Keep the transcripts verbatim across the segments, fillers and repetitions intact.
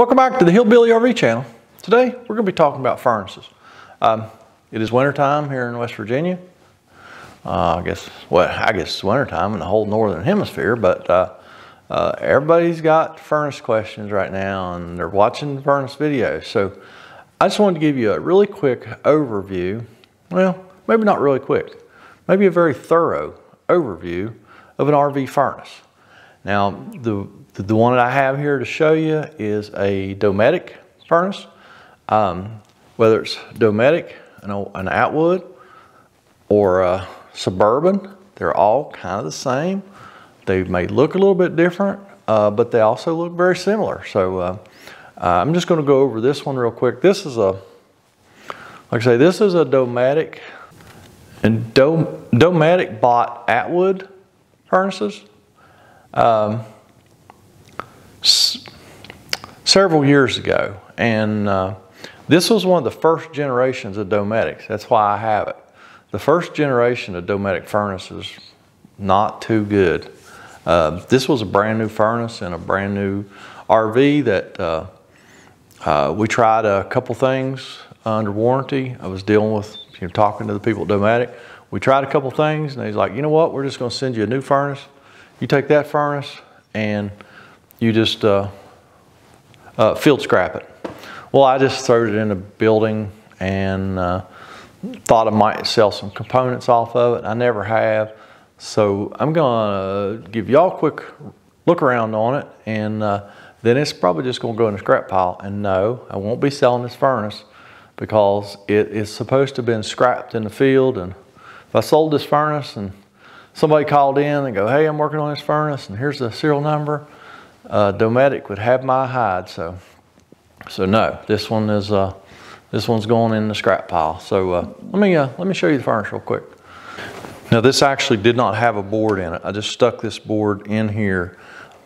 Welcome back to the Hillbilly R V Channel. Today we're going to be talking about furnaces. Um, it is winter time here in West Virginia. Uh, I guess well, I guess it's winter time in the whole northern hemisphere, but uh, uh, everybody's got furnace questions right now, and they're watching furnace videos. So I just wanted to give you a really quick overview. Well, maybe not really quick. Maybe a very thorough overview of an R V furnace. Now, the the one that I have here to show you is a Dometic furnace. Um, whether it's Dometic, an, an Atwood, or a Suburban, they're all kind of the same. They may look a little bit different, uh, but they also look very similar. So uh, uh, I'm just going to go over this one real quick. This is a, like I say, this is a Dometic, and Dom Dometic bought Atwood furnaces Um, s several years ago, and uh, this was one of the first generations of Dometics. That's why I have it. The first generation of Dometic furnaces, not too good. Uh, this was a brand new furnace and a brand new R V that uh, uh, we tried a couple things under warranty. I was dealing with, you know, talking to the people at Dometic. We tried a couple things, and he's like, you know what? We're just going to send you a new furnace. You take that furnace and you just uh, uh, field scrap it. Well, I just threw it in a building and uh, thought I might sell some components off of it. I never have. So I'm going to give y'all a quick look around on it, and uh, then it's probably just going to go in a scrap pile. And no, I won't be selling this furnace because it is supposed to have been scrapped in the field. And if I sold this furnace and somebody called in and go, hey, I'm working on this furnace and here's the serial number, uh, Dometic would have my hide. So, so no, this one is uh, this one's going in the scrap pile. So uh, let me uh, let me show you the furnace real quick. Now, this actually did not have a board in it. I just stuck this board in here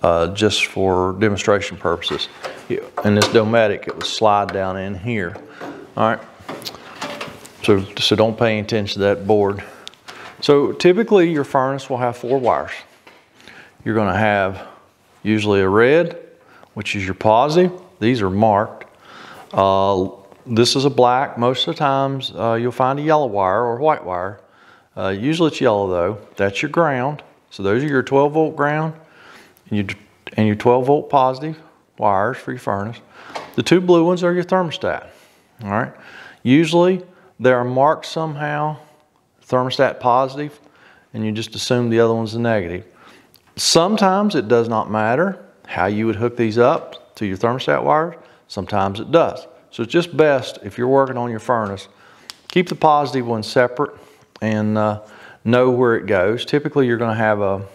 uh, just for demonstration purposes. And this Dometic, it would slide down in here. All right. So so don't pay any attention to that board. So typically your furnace will have four wires. You're going to have usually a red, which is your positive. These are marked. Uh, this is a black. Most of the times uh, you'll find a yellow wire or a white wire. Uh, usually it's yellow though. That's your ground. So those are your twelve volt ground and, you, and your twelve volt positive wires for your furnace. The two blue ones are your thermostat. All right. Usually they are marked somehow. Thermostat positive, and you just assume the other one's a negative. Sometimes it does not matter how you would hook these up to your thermostat wires. Sometimes it does. So it's just best, if you're working on your furnace, keep the positive one separate and uh, know where it goes. Typically you're going to have a,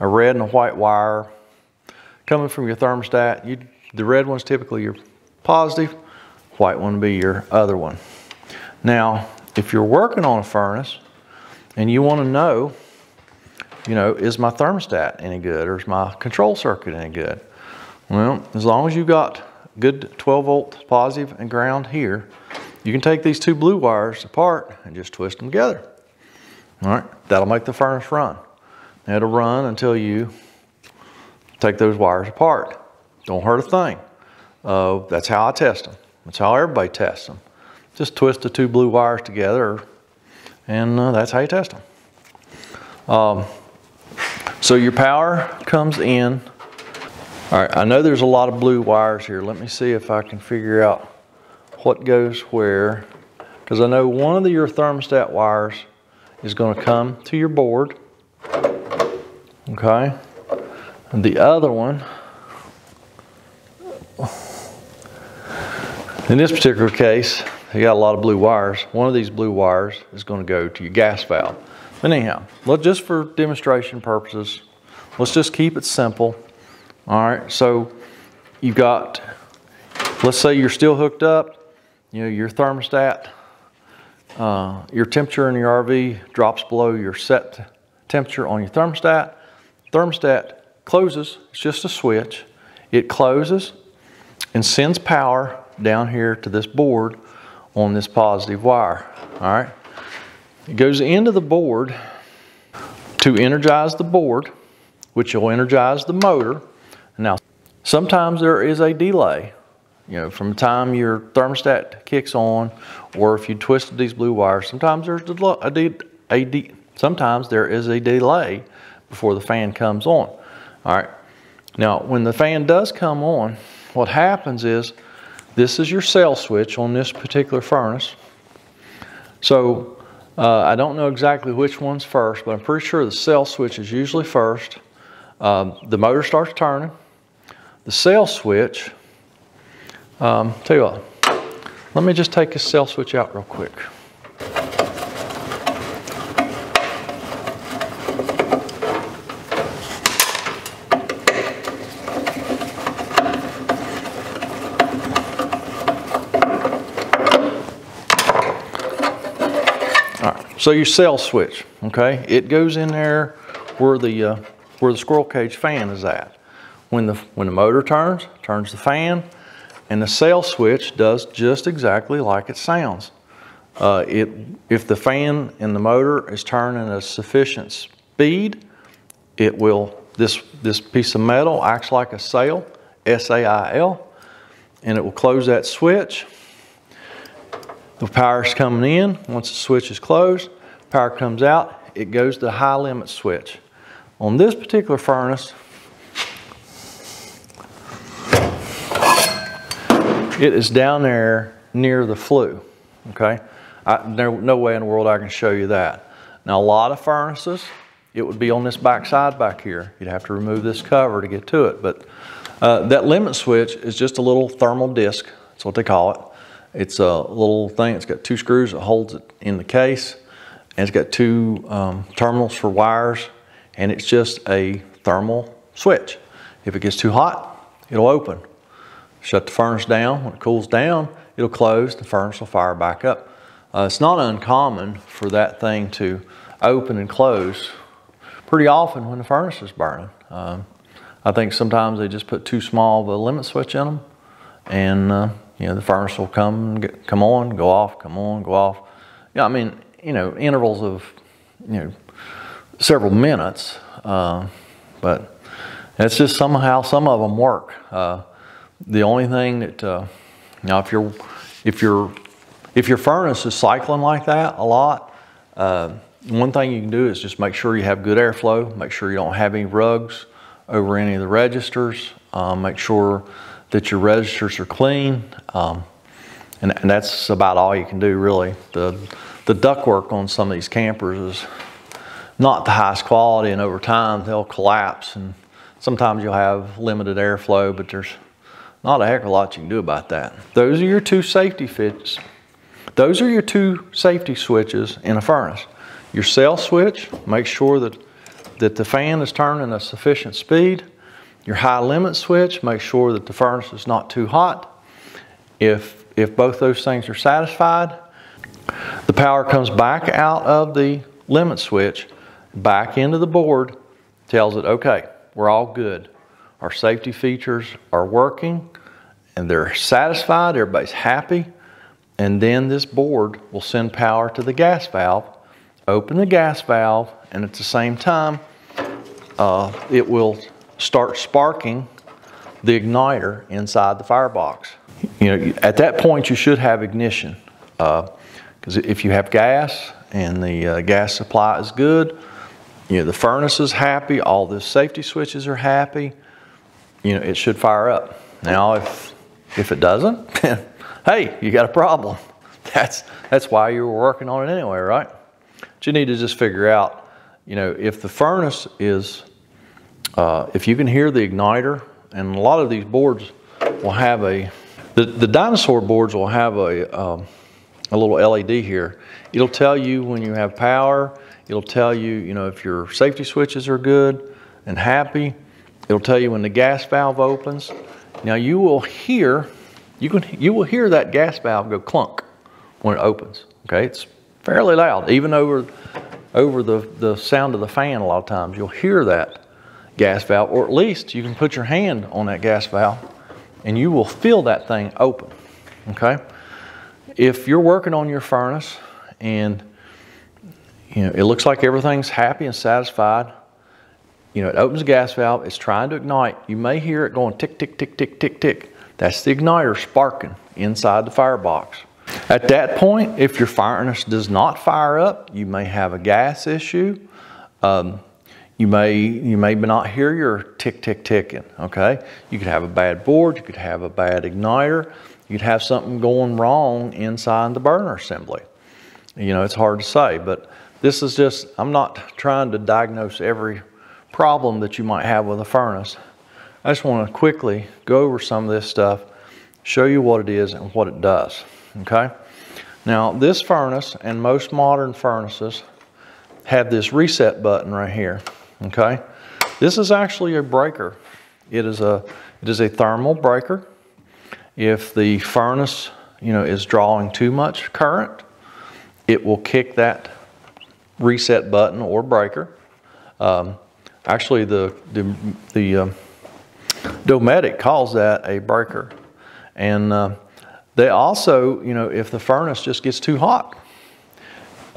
a red and a white wire coming from your thermostat. You, the red one's typically your positive, white one would be your other one. Now, if you're working on a furnace and you want to know, you know, is my thermostat any good or is my control circuit any good? Well, as long as you've got good twelve volt positive and ground here, you can take these two blue wires apart and just twist them together. All right, that'll make the furnace run. Now, it'll run until you take those wires apart. Don't hurt a thing. Uh, that's how I test them. That's how everybody tests them. Just twist the two blue wires together, and uh, that's how you test them. Um, so your power comes in. All right, I know there's a lot of blue wires here. Let me see if I can figure out what goes where, because I know one of the, your thermostat wires is going to come to your board. Okay, and the other one, in this particular case, you got a lot of blue wires. One of these blue wires is going to go to your gas valve. But anyhow, look, just for demonstration purposes, let's just keep it simple. All right, so you've got, let's say you're still hooked up, you know, your thermostat, uh, your temperature in your R V drops below your set temperature on your thermostat. Thermostat closes, it's just a switch. It closes and sends power down here to this board on this positive wire. All right, it goes into the board to energize the board, which will energize the motor. Now, sometimes there is a delay You know, from the time your thermostat kicks on, or if you twisted these blue wires, sometimes there's a, de a de sometimes there is a delay before the fan comes on. All right. Now, when the fan does come on, what happens is this is your cell switch on this particular furnace. So uh, I don't know exactly which one's first, but I'm pretty sure the cell switch is usually first. Um, the motor starts turning. The cell switch. Um, tell you what, let me just take this cell switch out real quick. All right, so your cell switch, okay, it goes in there where the uh, where the squirrel cage fan is at. When the when the motor turns, turns the fan. And the cell switch does just exactly like it sounds. Uh, it, if the fan and the motor is turning at a sufficient speed, it will, this, this piece of metal acts like a sail, S A I L, and it will close that switch. The power's coming in. Once the switch is closed, power comes out, it goes to the high limit switch. On this particular furnace, it is down there near the flue, okay? I, there, no way in the world I can show you that. Now, a lot of furnaces, it would be on this back side back here. You'd have to remove this cover to get to it, but uh, that limit switch is just a little thermal disc. That's what they call it. It's a little thing. It's got two screws that holds it in the case, and it's got two um, terminals for wires, and it's just a thermal switch. If it gets too hot, it'll open. Shut the furnace down. When it cools down, it'll close. The furnace will fire back up. Uh, it's not uncommon for that thing to open and close pretty often when the furnace is burning. Um, I think sometimes they just put too small of a limit switch in them, and uh, you know, the furnace will come, get, come on, go off, come on, go off. Yeah, I mean, you know, intervals of you know several minutes, uh, but it's just somehow some of them work. Uh, The only thing that uh, now, if your if your if your furnace is cycling like that a lot, uh, one thing you can do is just make sure you have good airflow. Make sure you don't have any rugs over any of the registers. Um, make sure that your registers are clean, um, and, and that's about all you can do really. The the ductwork on some of these campers is not the highest quality, and over time they'll collapse, and sometimes you'll have limited airflow, but there's not a heck of a lot you can do about that. Those are your two safety fits. Those are your two safety switches in a furnace. Your cell switch, make sure that, that the fan is turning at sufficient speed. Your high limit switch, make sure that the furnace is not too hot. If, if both those things are satisfied, the power comes back out of the limit switch, back into the board, tells it, okay, we're all good. Our safety features are working, and they're satisfied, everybody's happy, and then this board will send power to the gas valve, open the gas valve, and at the same time, uh, it will start sparking the igniter inside the firebox. You know, at that point, you should have ignition, because uh, if you have gas and the uh, gas supply is good, you know, the furnace is happy, all the safety switches are happy, you know, it should fire up. Now, if, if it doesn't, hey, you got a problem. That's, that's why you were working on it anyway, right? But you need to just figure out, you know, if the furnace is, uh, if you can hear the igniter, and a lot of these boards will have a, the, the dinosaur boards will have a, um, a little L E D here. It'll tell you when you have power. It'll tell you, you know, if your safety switches are good and happy. It'll tell you when the gas valve opens. Now you will hear, you can, you will hear that gas valve go clunk when it opens. Okay, it's fairly loud, even over, over the, the sound of the fan a lot of times. You'll hear that gas valve, or at least you can put your hand on that gas valve and you will feel that thing open, okay? If you're working on your furnace and you know, it looks like everything's happy and satisfied, you know, it opens the gas valve, it's trying to ignite. You may hear it going tick, tick, tick, tick, tick, tick. That's the igniter sparking inside the firebox. At that point, if your furnace does not fire up, you may have a gas issue. Um, you may you may not hear your tick, tick, ticking, okay? You could have a bad board, you could have a bad igniter, you'd have something going wrong inside the burner assembly. You know, it's hard to say, but this is just, I'm not trying to diagnose every problem that you might have with a furnace. I just want to quickly go over some of this stuff, show you what it is and what it does. Okay, now this furnace and most modern furnaces have this reset button right here. Okay, this is actually a breaker. It is a it is a thermal breaker. If the furnace, you know, is drawing too much current, it will kick that reset button or breaker. Um, actually, the the the um, Dometic calls that a breaker, and uh, they also, you know, if the furnace just gets too hot,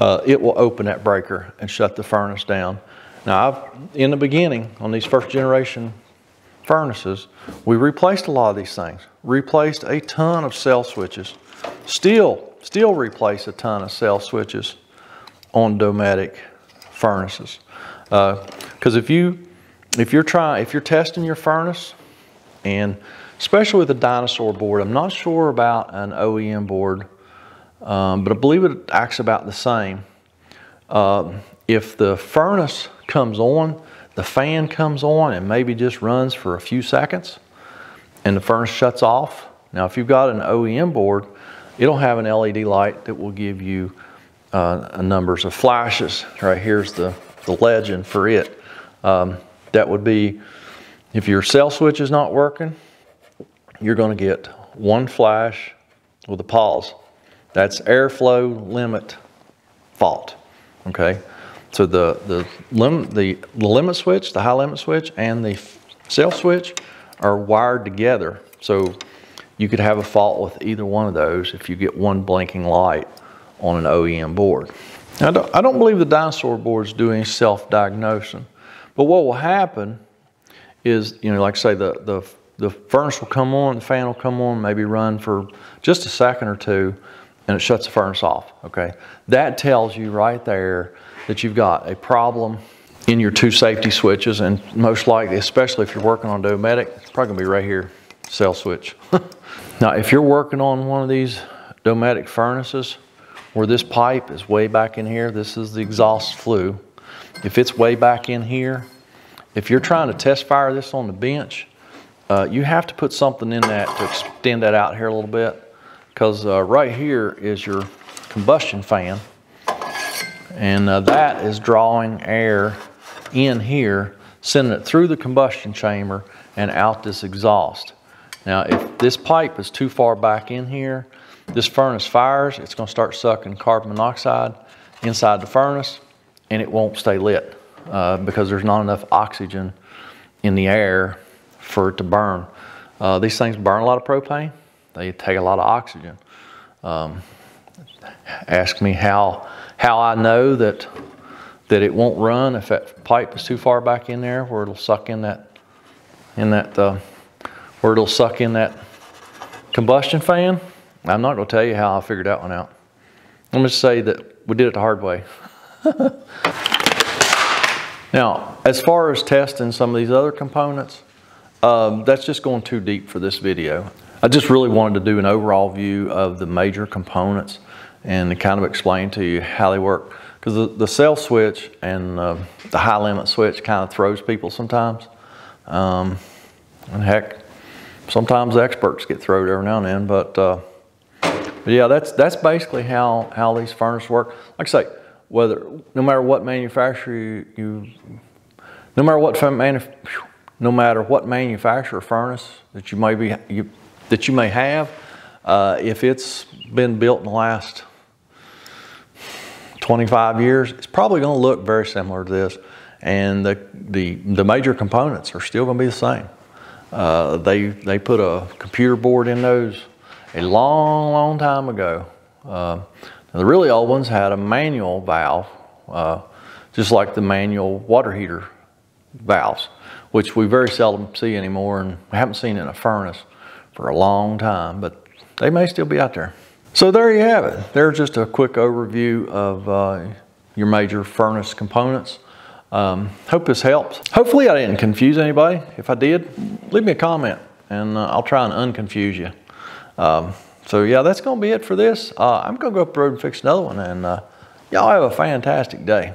uh, it will open that breaker and shut the furnace down. Now, I've, in the beginning, on these first generation furnaces, we replaced a lot of these things. Replaced a ton of cell switches. Still, still replace a ton of cell switches on Dometic furnaces. Because uh, if you, if you're trying, if you're testing your furnace, and especially with a dinosaur board. I'm not sure about an O E M board, um, but I believe it acts about the same. Uh, if the furnace comes on, the fan comes on and maybe just runs for a few seconds and the furnace shuts off. Now, if you've got an O E M board, it'll have an L E D light that will give you uh, numbers of flashes. Right here's the, the legend for it. Um, that would be if your cell switch is not working, you're going to get one flash with a pause. That's airflow limit fault. Okay, so the the lim the limit switch, the high limit switch, and the cell switch are wired together. So you could have a fault with either one of those if you get one blinking light on an O E M board. Now, I don't, I don't believe the dinosaur boards do any self-diagnosing, but what will happen is, you know, like I say, the the The furnace will come on, the fan will come on, maybe run for just a second or two, and it shuts the furnace off, okay? That tells you right there that you've got a problem in your two safety switches, and most likely, especially if you're working on Dometic, it's probably gonna be right here, cell switch. Now, if you're working on one of these Dometic furnaces where this pipe is way back in here, this is the exhaust flue. If it's way back in here, if you're trying to test fire this on the bench, Uh, you have to put something in that to extend that out here a little bit, because uh, right here is your combustion fan, and uh, that is drawing air in here, sending it through the combustion chamber and out this exhaust. Now, if this pipe is too far back in here, this furnace fires, it's going to start sucking carbon monoxide inside the furnace, and it won't stay lit uh, because there's not enough oxygen in the air for it to burn. Uh, these things burn a lot of propane. They take a lot of oxygen. Um, ask me how how I know that that it won't run if that pipe is too far back in there where it'll suck in that in that uh, where it'll suck in that combustion fan. I'm not going to tell you how I figured that one out. Let me just say that we did it the hard way. Now, as far as testing some of these other components, Um, that's just going too deep for this video. I just really wanted to do an overall view of the major components and to kind of explain to you how they work. Because the, the cell switch and uh, the high limit switch kind of throws people sometimes. Um, and heck, sometimes experts get thrown every now and then. But, uh, but yeah, that's that's basically how, how these furnaces work. Like I say, whether, no matter what manufacturer you, you no matter what manufacturer, No matter what manufacturer furnace that you may be you, that you may have, uh, if it's been built in the last twenty-five years, it's probably going to look very similar to this, and the the, the major components are still going to be the same. Uh, they they put a computer board in those a long long time ago. Uh, the really old ones had a manual valve, uh, just like the manual water heater valves, which we very seldom see anymore, and we haven't seen in a furnace for a long time, but they may still be out there. So there you have it. There's just a quick overview of uh, your major furnace components. Um, hope this helps. Hopefully I didn't confuse anybody. If I did, leave me a comment and uh, I'll try and unconfuse you. Um, so yeah, that's gonna be it for this. Uh, I'm gonna go up the road and fix another one, and uh, y'all have a fantastic day.